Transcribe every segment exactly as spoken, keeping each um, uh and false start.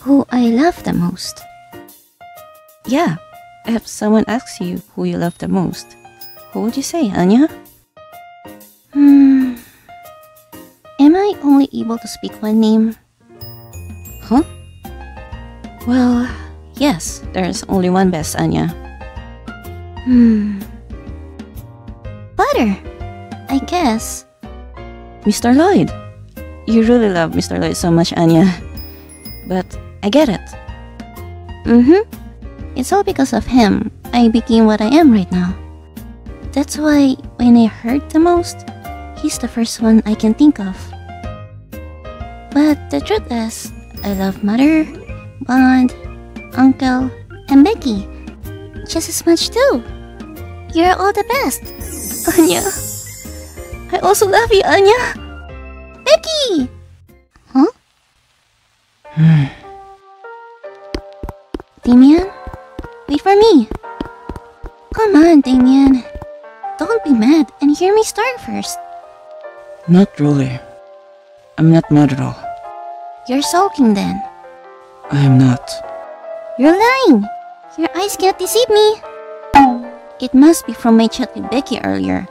who I love the most. Yeah, if someone asks you who you love the most, who would you say, Anya? Hmm... Am I only able to speak one name? Huh? Well, yes, there's only one best, Anya. Hmm... Butter, I guess. Mister Loid! You really love Mister Loid so much, Anya. But I get it. Mm-hmm. It's all because of him I became what I am right now. That's why when I hurt the most, he's the first one I can think of. But the truth is, I love Mother, Bond, Uncle, and Becky just as much too. You're all the best, Anya. I also love you, Anya. Becky! Huh? Damian, wait for me. Come on, Damian. Don't be mad and hear me start first. Not really. I'm not mad at all. You're sulking then. I am not. You're lying. Your eyes can't deceive me. It must be from my chat with Becky earlier.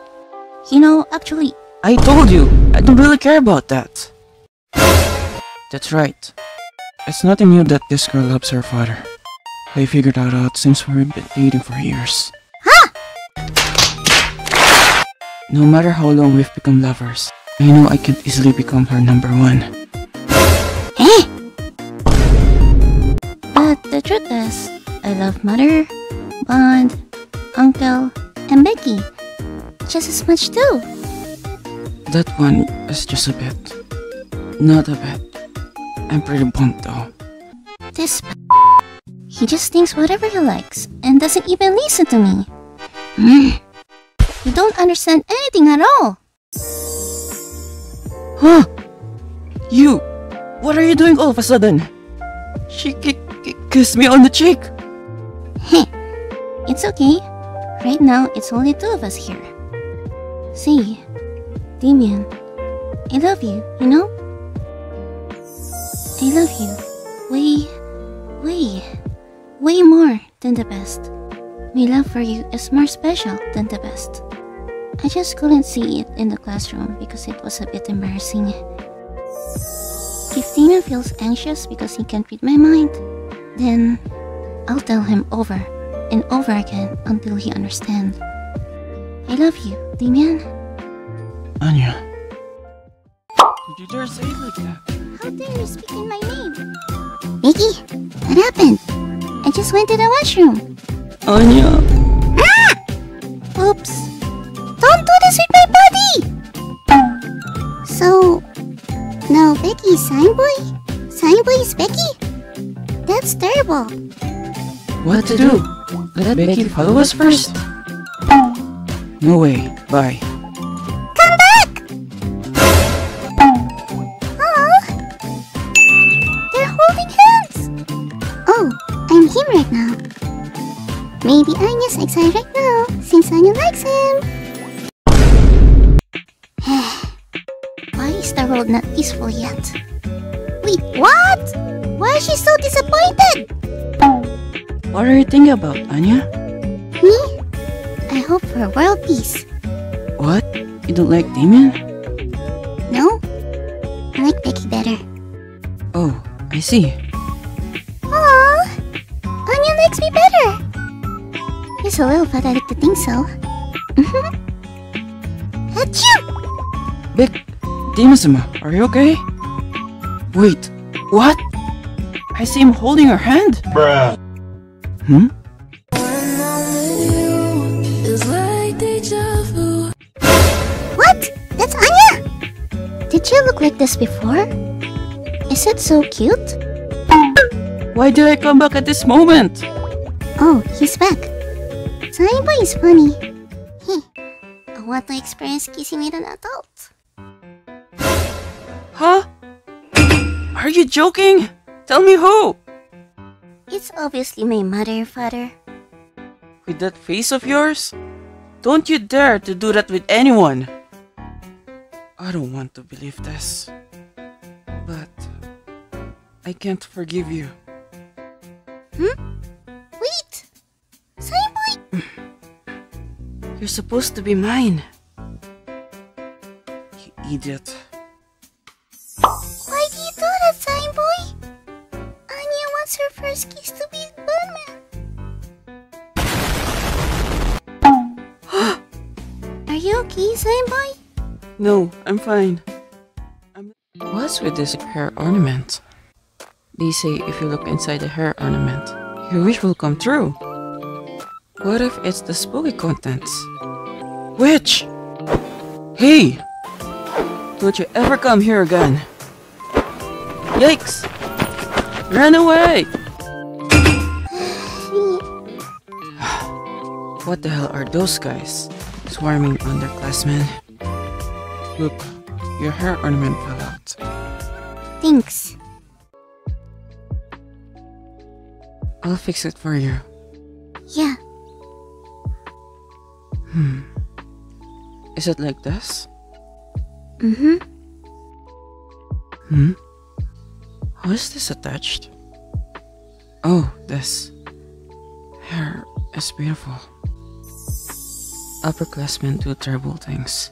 You know, actually... I told you! I don't really care about that! That's right. It's nothing new that this girl loves her father. I figured that out since we've been dating for years. Huh? No matter how long we've become lovers, I know I can easily become her number one. Eh? But the truth is, I love Mother, Bond, Uncle, and Becky just as much too. That one is just a bit. Not a bit. I'm pretty bummed though. This p he just thinks whatever he likes and doesn't even listen to me. Mm. You don't understand anything at all. Huh? You! What are you doing all of a sudden? She kissed me on the cheek. Heh. It's okay. Right now, it's only two of us here. See, Damian, I love you, you know? I love you way, way, way more than the best. My love for you is more special than the best. I just couldn't see it in the classroom because it was a bit embarrassing. If Damian feels anxious because he can't read my mind, then I'll tell him over and over again until he understands. I love you, Damian. Anya. Did you dare say it like that? How dare you speak in my name? Nikki, what happened? I just went to the washroom. Anya. Ah! Oops. Don't do this with my body! So, now Becky's sign boy? Sign boy is Becky? That's terrible. What to do? Let Becky follow us first? No way. Bye. Come back! Oh, they're holding hands! Oh, I'm him right now. Maybe Anya's excited right now, since Anya likes him. Why is the world not peaceful yet? Wait, what? Why is she so disappointed? What are you thinking about, Anya? Me? I hope for world peace. What? You don't like Damian? No. I like Becky better. Oh, I see. Aww. Anya likes me better. He's a little, but I like to think so. Mm-hmm. Achoo! Beck, Damian-sama, are you okay? Wait, what? I see him holding her hand? Bruh. Hmm? Did you look like this before? Is it so cute? Why did I come back at this moment? Oh, he's back. Sign boy is funny. Heh. I want to experience kissing with an adult. Huh? Are you joking? Tell me who? It's obviously my mother, father. With that face of yours? Don't you dare to do that with anyone! I don't want to believe this, but I can't forgive you. Hmm? Wait! Cyborg! You're supposed to be mine. You idiot. Why do you do that, Cyborg? Anya wants her first kiss to be Batman. Are you okay, Cyborg? No, I'm fine. I'm... What's with this hair ornament? They say if you look inside the hair ornament, your wish will come true. What if it's the spooky contents? Witch! Hey! Don't you ever come here again! Yikes! Run away! What the hell are those guys? Swarming underclassmen. Look, your hair ornament fell out. Thanks. I'll fix it for you. Yeah. Hmm. Is it like this? Mm-hmm. Hmm? How is this attached? Oh, this. Hair is beautiful. Upperclassmen do terrible things.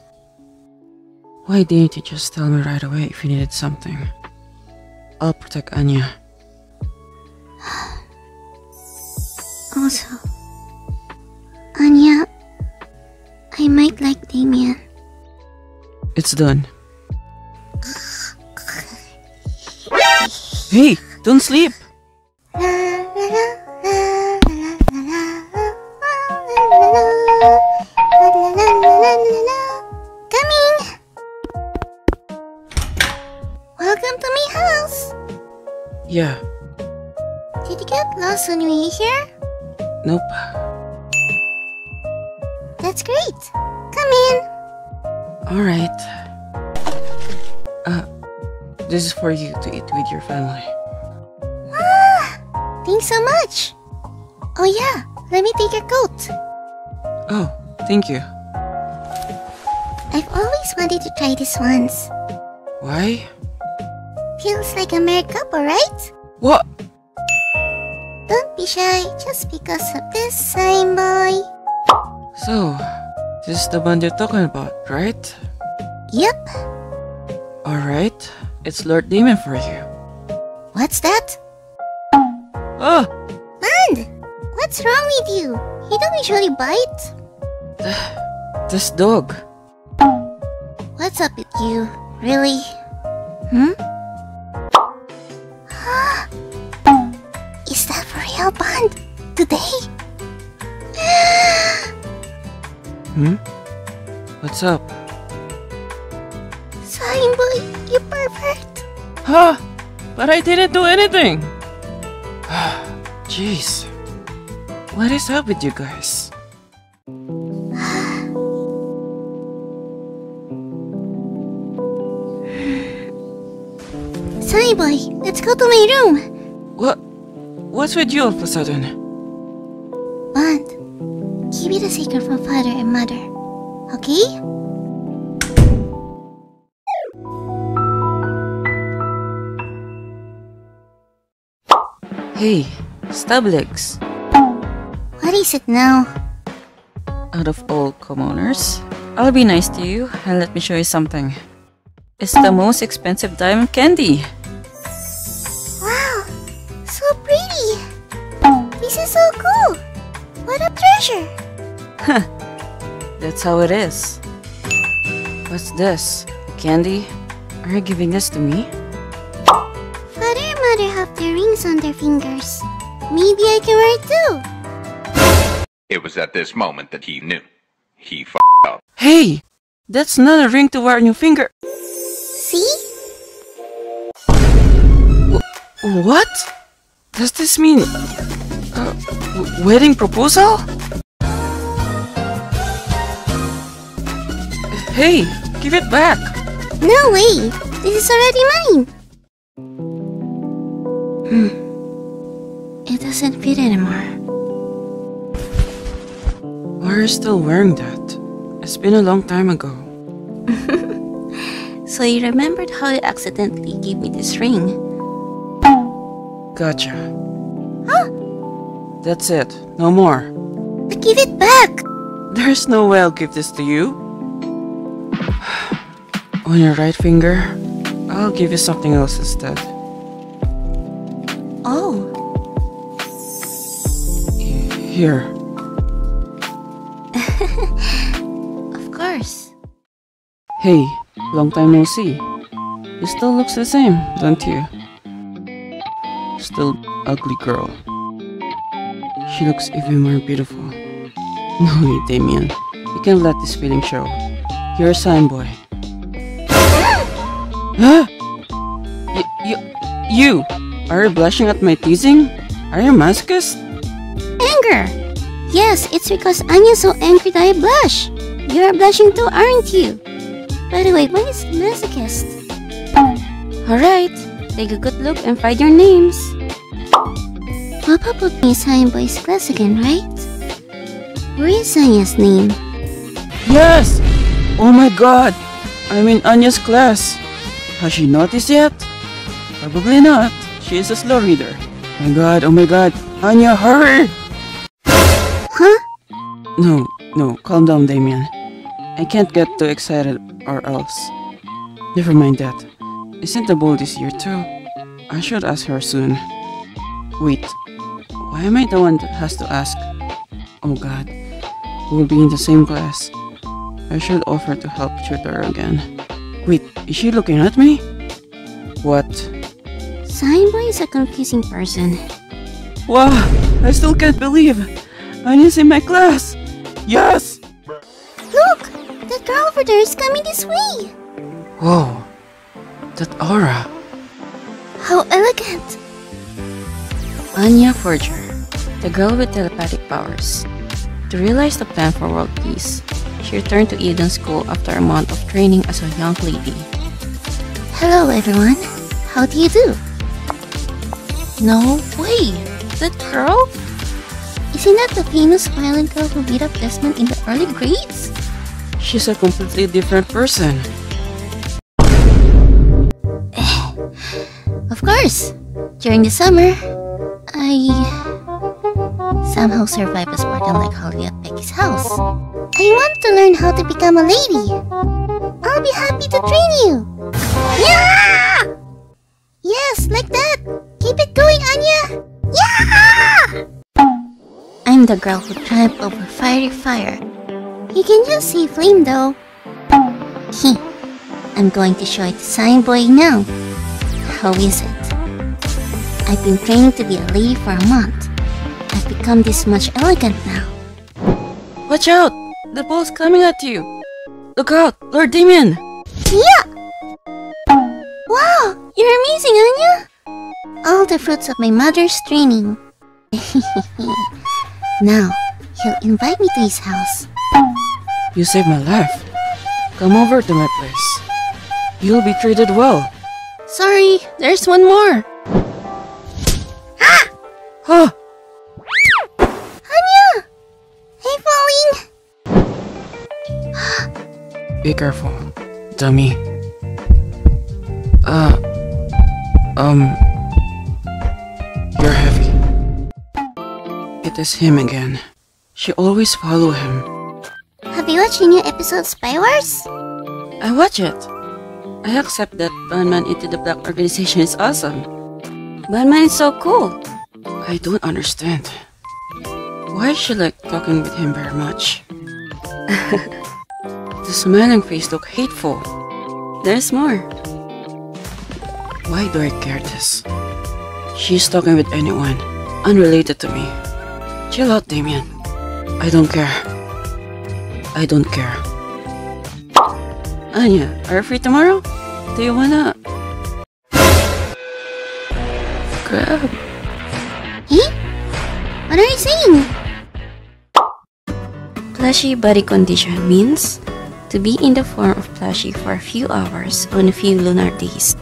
Why didn't you just tell me right away if you needed something? I'll protect Anya. Also, Anya, I might like Damian. It's done. Hey, don't sleep! Coming! Welcome to my house! Yeah. Did you get lost when we were here? Nope. That's great. Come in. Alright. Uh, this is for you to eat with your family. Ah, thanks so much. Oh yeah, let me take your coat. Oh, thank you. I've always wanted to try this once. Why? Feels like a married couple, right? What? Don't be shy just because of this, sign boy. So, this is the one you're talking about, right? Yep. Alright, it's Lord Damian for you. What's that? Oh! Bond! What's wrong with you? You don't usually bite. This dog. What's up with you? Really? Hmm? Bond, today? Hmm? What's up? Sign boy, you pervert! Huh? But I didn't do anything! Jeez. What is up with you guys? Sign boy, let's go to my room! What? What's with you all of a sudden? Bond, keep it a secret from father and mother, okay? Hey, Stublegs. What is it now? Out of all commoners, I'll be nice to you and let me show you something. It's the most expensive diamond candy. This is so cool! What a treasure! Huh. That's how it is. What's this? Candy? Are you giving this to me? Father and mother have their rings on their fingers. Maybe I can wear it too! It was at this moment that he knew. He f***ed up. Hey! That's not a ring to wear on your finger! See? W what? Does this mean... Uh, wedding proposal? Hey, give it back! No way! This is already mine! Hmm. It doesn't fit anymore. Why are you still wearing that? It's been a long time ago. So you remembered how you accidentally gave me this ring? Gotcha. Huh? That's it. No more. But give it back! There's no way I'll give this to you. On your right finger, I'll give you something else instead. Oh. Here. Of course. Hey, long time no see. You still looks the same, don't you? Still ugly girl. She looks even more beautiful. No way, Damian. You can't let this feeling show. You're a sign boy. Huh? You, you, you! Are you blushing at my teasing? Are you masochist? Anger! Yes, it's because Anya's so angry that I blush. You're blushing too, aren't you? By the way, what is masochist? Alright, take a good look and find your names. Papa put me in boys class again, right? Where is Anya's name? Yes! Oh my god! I'm in Anya's class! Has she noticed yet? Probably not. She is a slow reader. Oh my god, oh my god! Anya, hurry! Huh? No, no, calm down, Damian. I can't get too excited or else. Never mind that. Isn't the ball this year too? I should ask her soon. Wait, why am I the one that has to ask? Oh god, we'll be in the same class. I should offer to help tutor again. Wait, is she looking at me? What? Sign boy is a confusing person. Wow, I still can't believe Anya's in my class! Yes! Look! That girl over there is coming this way! Whoa! That aura! How elegant! Anya Forger, the girl with telepathic powers. To realize the plan for world peace, she returned to Eden School after a month of training as a young lady. Hello everyone, how do you do? No way! That girl? Isn't that the famous violent girl who beat up Desmond in the early grades? She's a completely different person. Of course! During the summer, I somehow survived a Spartan-like holiday at Becky's house. I want to learn how to become a lady. I'll be happy to train you! Yeah! Yes, like that! Keep it going, Anya! Yeah! I'm the girl who triumphed over fiery fire. You can just say flame though. Heh. I'm going to show it to Sign Boy now. How is it? I've been training to be a lady for a month. I've become this much elegant now. Watch out! The ball's coming at you! Look out! Lord Damian! Yeah! Wow! You're amazing, Anya! All the fruits of my mother's training. Now, he'll invite me to his house. You saved my life. Come over to my place. You'll be treated well. Sorry, there's one more! Ah! Huh! Anya! I'm falling! Be careful, dummy. Uh... Um... You're heavy. It is him again. She always follow him. Have you watched the new episode of Spy Wars? I watch it. I accept that Batman into the Black Organization is awesome. Batman is so cool. I don't understand. Why is she like talking with him very much? The smiling face looks hateful. There's more. Why do I care this? She's talking with anyone, unrelated to me. Chill out, Damian. I don't care. I don't care. Anya, are you free tomorrow? Do you wanna... Crap. Hey? What are you saying? Plushy body condition means to be in the form of plushy for a few hours on a few lunar days.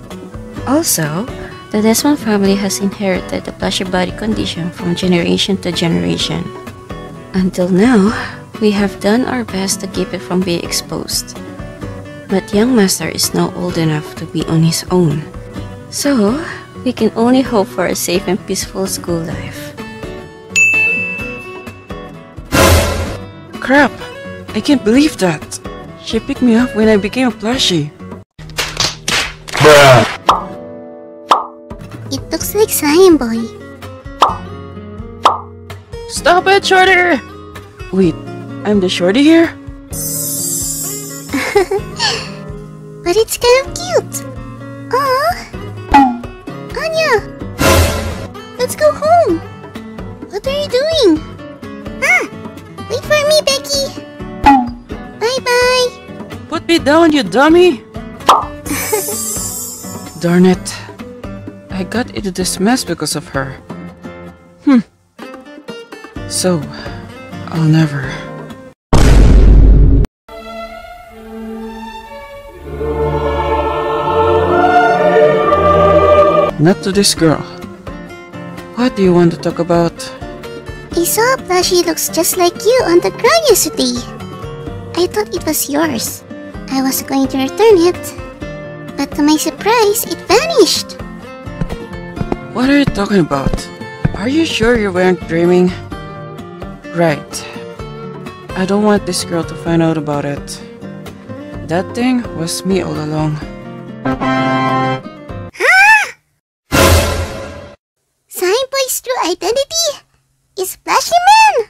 Also, the Desmond family has inherited the plushy body condition from generation to generation. Until now, we have done our best to keep it from being exposed. But young master is now old enough to be on his own. So, We can only hope for a safe and peaceful school life. Crap! I can't believe that! She picked me up when I became a plushie. It looks like Cyan Boy. Stop it, Shorty! Wait, I'm the Shorty here? But it's kind of cute! Aww! Anya! Let's go home! What are you doing? Ah! Wait for me, Becky! Bye-bye! Put me down, you dummy! Darn it! I got into this mess because of her. Hmm. So, I'll never... Not to this girl. What do you want to talk about? I saw a plushie looks just like you on the ground yesterday. I thought it was yours. I was going to return it. But to my surprise, it vanished. What are you talking about? Are you sure you weren't dreaming? Right. I don't want this girl to find out about it. That thing was me all along. Huh? Sign Boy's true identity is Flashy Man!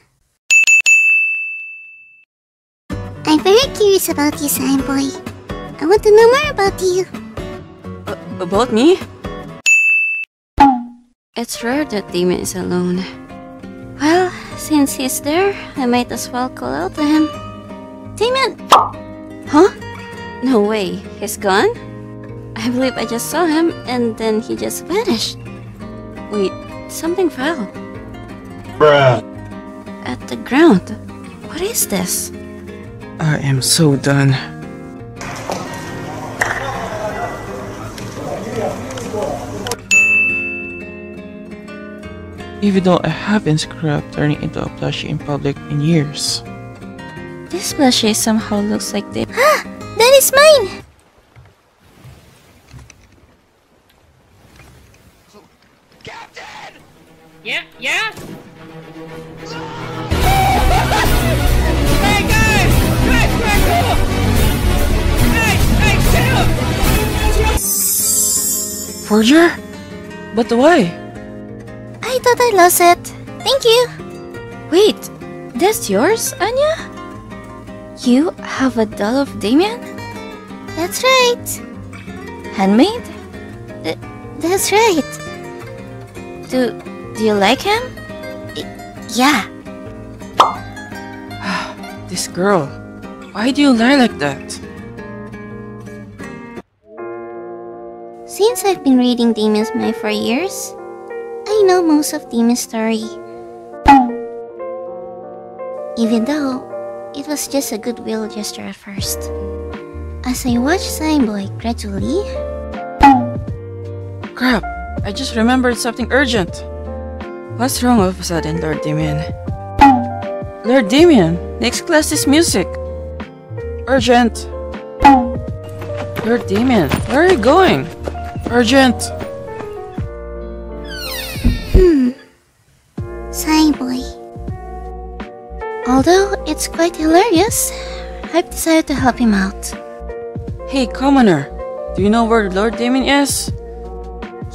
I'm very curious about you, Sign Boy. I want to know more about you. Uh, about me? It's rare that Damian is alone. Well, since he's there, I might as well call out to him. Damian! Huh? No way, he's gone? I believe I just saw him and then he just vanished. Wait, something fell. Bruh. At the ground. What is this? I am so done. Even though I haven't screwed up turning into a plushie in public in years. This plushie somehow looks like they- Ah! That is mine! Captain! Yeah, yeah? Hey guys! Guys, guys, go! Hey, hey, get up! Forger? But why? I thought I lost it. Thank you. Wait, that's yours, Anya? You have a doll of Damian? That's right. Handmade? Th that's right. Do, do you like him? I yeah. This girl, why do you lie like that? Since I've been reading Damian's mind for years, I know most of Damian's story, even though it was just a goodwill gesture at first. As I watched Sign Boy gradually... Crap! I just remembered something urgent! What's wrong all of a sudden, Lord Damian? Lord Damian! Next class is music! Urgent! Lord Damian, where are you going? Urgent! Hmm. Sign Boy. Although it's quite hilarious, I've decided to help him out. Hey, commoner. Do you know where Lord Damian is?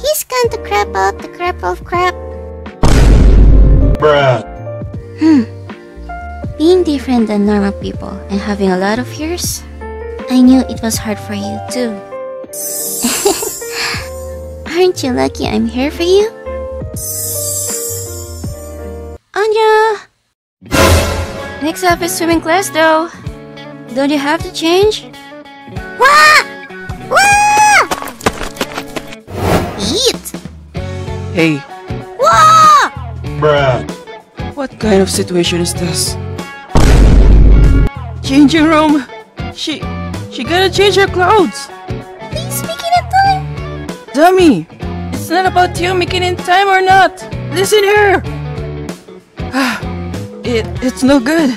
He's gone to crap out the crap of crap. Bruh. Hmm. Being different than normal people and having a lot of fears, I knew it was hard for you too. Aren't you lucky I'm here for you? Anya! Next up is swimming class though. Don't you have to change? Wah! Wah! Eat! Hey. Wah! Bruh. What kind of situation is this? Changing room! She... she gotta change her clothes! Please make it in time! Dummy! It's not about you making it in time or not! Listen here! It, it's no good.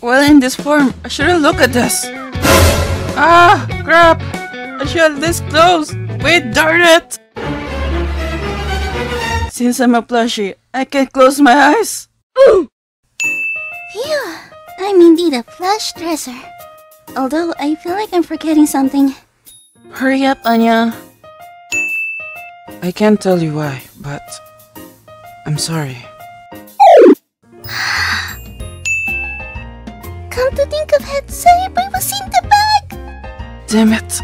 While in this form, I shouldn't look at this. Ah, crap! I should have this close. Wait, darn it! Since I'm a plushie, I can't close my eyes. Ooh. Phew, I'm indeed a plush dresser. Although I feel like I'm forgetting something. Hurry up, Anya. I can't tell you why, but I'm sorry. Come to think of it, Cerebri was in the bag! Damn it!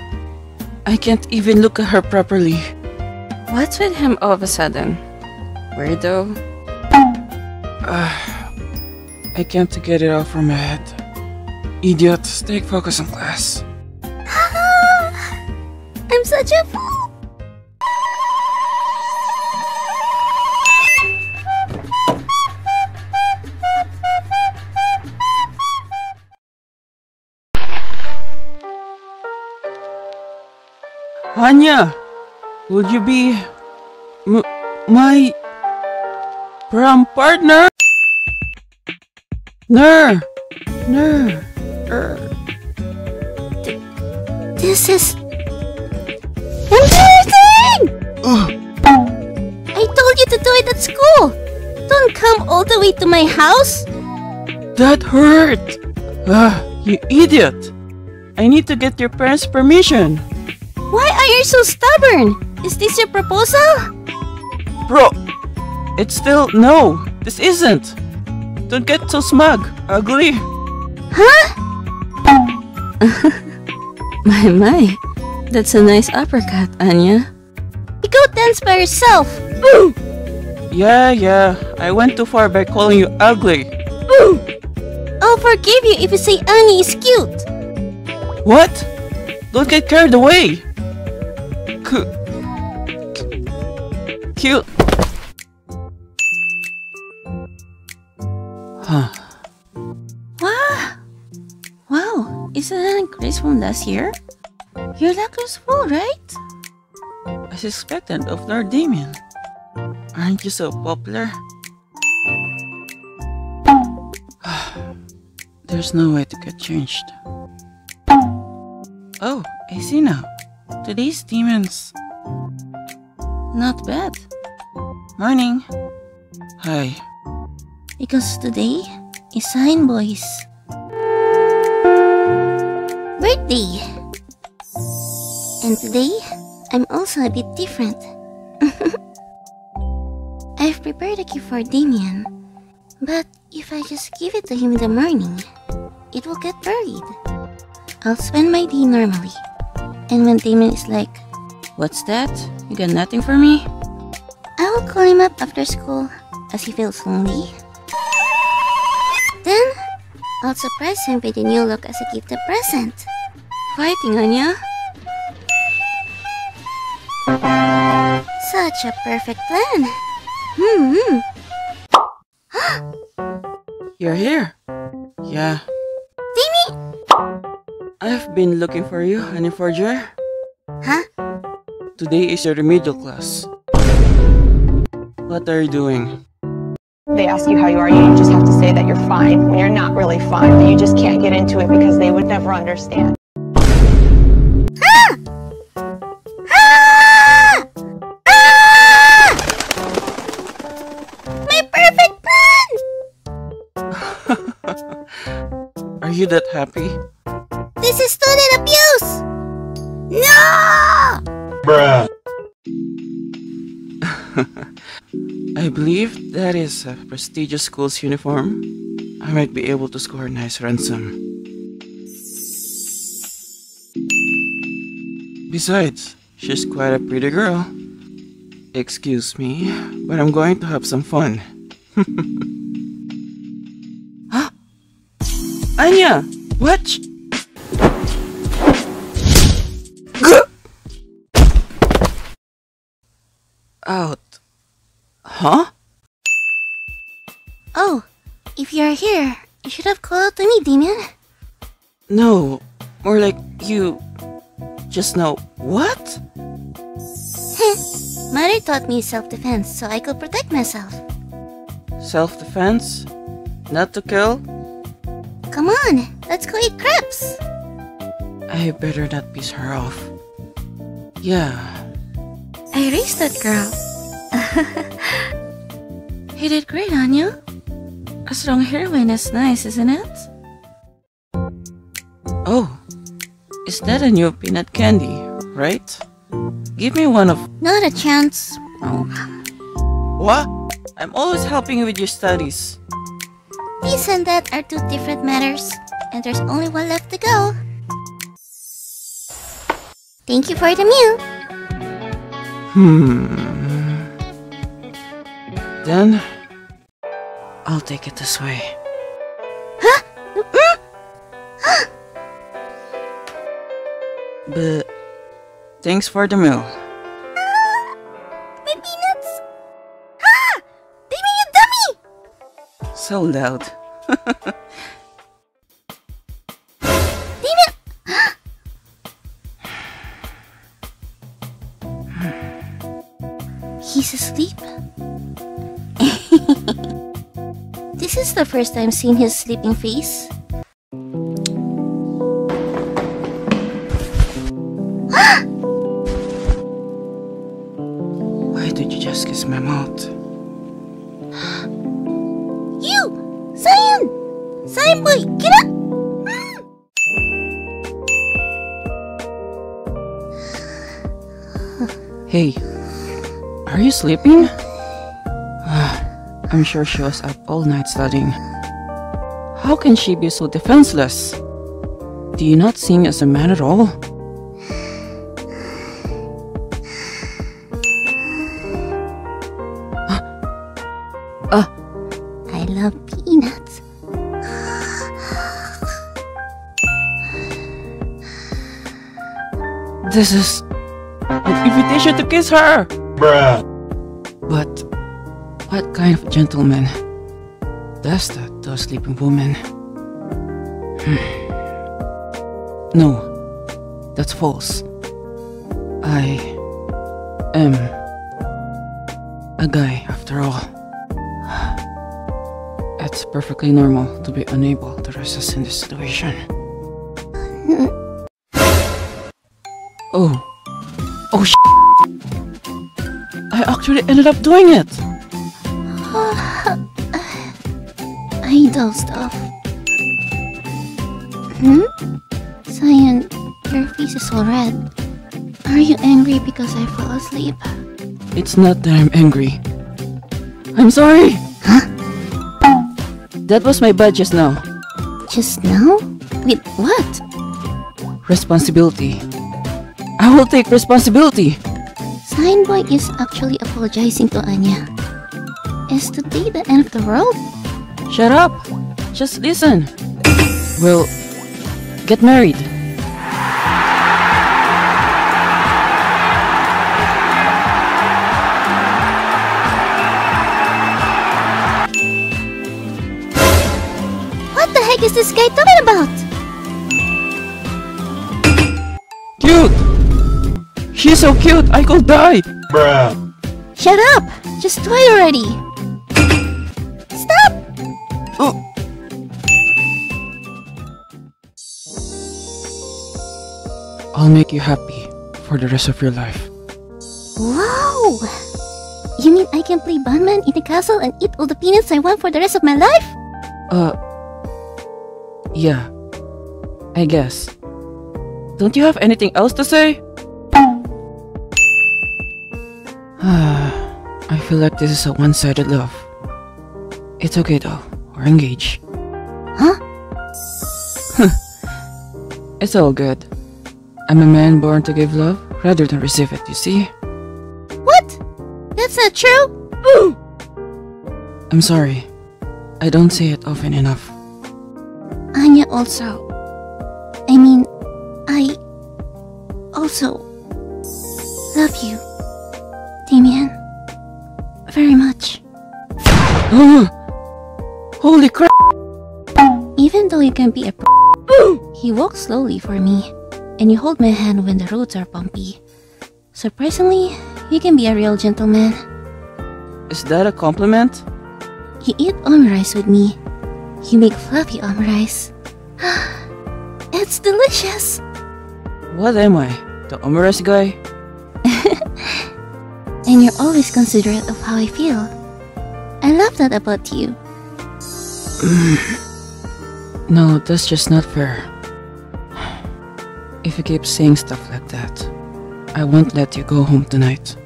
I can't even look at her properly. What's with him all of a sudden? Weirdo. Uh, I can't get it all from my head. Idiot, stay focused on class. I'm such a fool! Anya, would you be m my prom partner? No, no. Th this is embarrassing. Ugh. I told you to do it at school. Don't come all the way to my house. That hurt. Ah, you idiot! I need to get your parents' permission. Why are you so stubborn? Is this your proposal? Bro, it's still no. This isn't. Don't get so smug, ugly. Huh? My, my. That's a nice uppercut, Anya. You go dance by yourself. Boo! Yeah, yeah. I went too far by calling you ugly. Boo! I'll forgive you if you say Anya is cute. What? Don't get carried away. Cute. Huh. Wow. Wow. Isn't that an increase from last year? Your luck was full, right? I suspected of Lord Damian. Aren't you so popular? There's no way to get changed. Oh, I see now. Today's demons. Not bad. Morning. Hi. Because today is Sign Boy's birthday. And today, I'm also a bit different. I've prepared a gift for Damian, but if I just give it to him in the morning, it will get buried. I'll spend my day normally. And when Damian is like, "What's that? You got nothing for me?" I will call him up after school as he feels lonely. Then, I'll surprise him with a new look as a gift a present. Fighting, Anya? Such a perfect plan. Hmm. You're here. Yeah. I've been looking for you, honey forger. Huh? Today is your remedial class. What are you doing? They ask you how you are, you just have to say that you're fine when you're not really fine, but you just can't get into it because they would never understand. Ah! Ah! Ah! My perfect plan! Are you that happy? This is student abuse! No! Bruh. I believe that is a prestigious school's uniform. I might be able to score a nice ransom. Besides, she's quite a pretty girl. Excuse me, but I'm going to have some fun. Anya! Watch! Out. Huh? Oh, if you're here, you should have called out to me, Damian. No, more like you just know what? Mother taught me self-defense so I could protect myself. Self-defense? Not to kill? Come on, let's go eat crepes. I better not piss her off. Yeah. I raised that girl. You did great, Anya. A strong heroine is nice, isn't it? Oh, is that a new peanut candy, right? Give me one of... Not a chance. Oh. What? I'm always helping you with your studies. This and that are two different matters, and there's only one left to go. Thank you for the meal. Hmm. Then, I'll take it this way. Huh? Mm-hmm. But thanks for the meal. Ah, my peanuts! Ah! Damian, you dummy! So loud. Damian! He's asleep. This is the first time seeing his sleeping face. My mouth. You! Cyan! Cyan boy! Get up! Mm. Hey, are you sleeping? I'm sure she was up all night studying. How can she be so defenseless? Do you not see me as a man at all? Uh, I love peanuts. This is an invitation to kiss her! Bruh. But what kind of gentleman does that to a sleeping woman? Hmm. No, that's false. I am a guy after all. It's perfectly normal to be unable to resist in this situation. Oh. Oh sh**. I actually ended up doing it! I dozed off. Hmm? Cyan, your face is all red. Are you angry because I fell asleep? It's not that I'm angry. I'm sorry! Huh? That was my bad just now. Just now? With what? Responsibility. I will take responsibility! Cyan boy is actually apologizing to Anya. Is today the end of the world? Shut up! Just listen! We'll get married. What is this guy talking about? Cute! She's so cute, I could die! Bruh! Shut up! Just do it already! Stop! Oh! I'll make you happy for the rest of your life. Wow! You mean I can play Batman in the castle and eat all the peanuts I want for the rest of my life? Uh... Yeah, I guess. Don't you have anything else to say? I feel like this is a one-sided love. It's okay though, we're engaged. Huh? It's all good. I'm a man born to give love rather than receive it, you see? What? That's not true? Ooh. I'm sorry. I don't say it often enough. Anya also. I mean, I also love you, Damian, very much. Oh, holy crap! Even though you can be a p- he walks slowly for me, and you hold my hand when the roads are bumpy. Surprisingly, you can be a real gentleman. Is that a compliment? You eat omurice with me. You make fluffy omurice. It's delicious! What am I? The omurice guy? And you're always considerate of how I feel. I love that about you. No, that's just not fair. If you keep saying stuff like that, I won't let you go home tonight.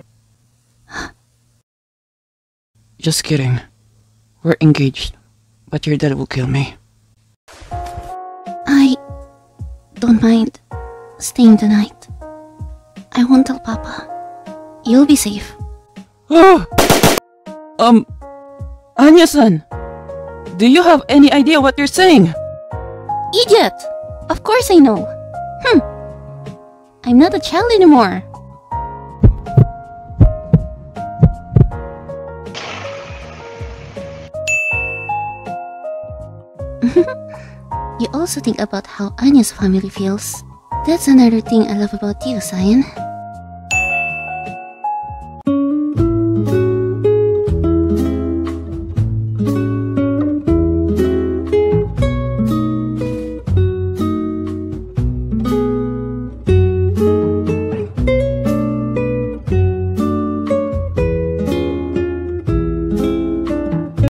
Just kidding. We're engaged, but your dad will kill me. I don't mind staying the night. I won't tell Papa. You'll be safe. um, Anya-san, do you have any idea what you're saying? Idiot! Of course I know. Hmm. I'm not a child anymore. You also think about how Anya's family feels. That's another thing I love about you, Cyan.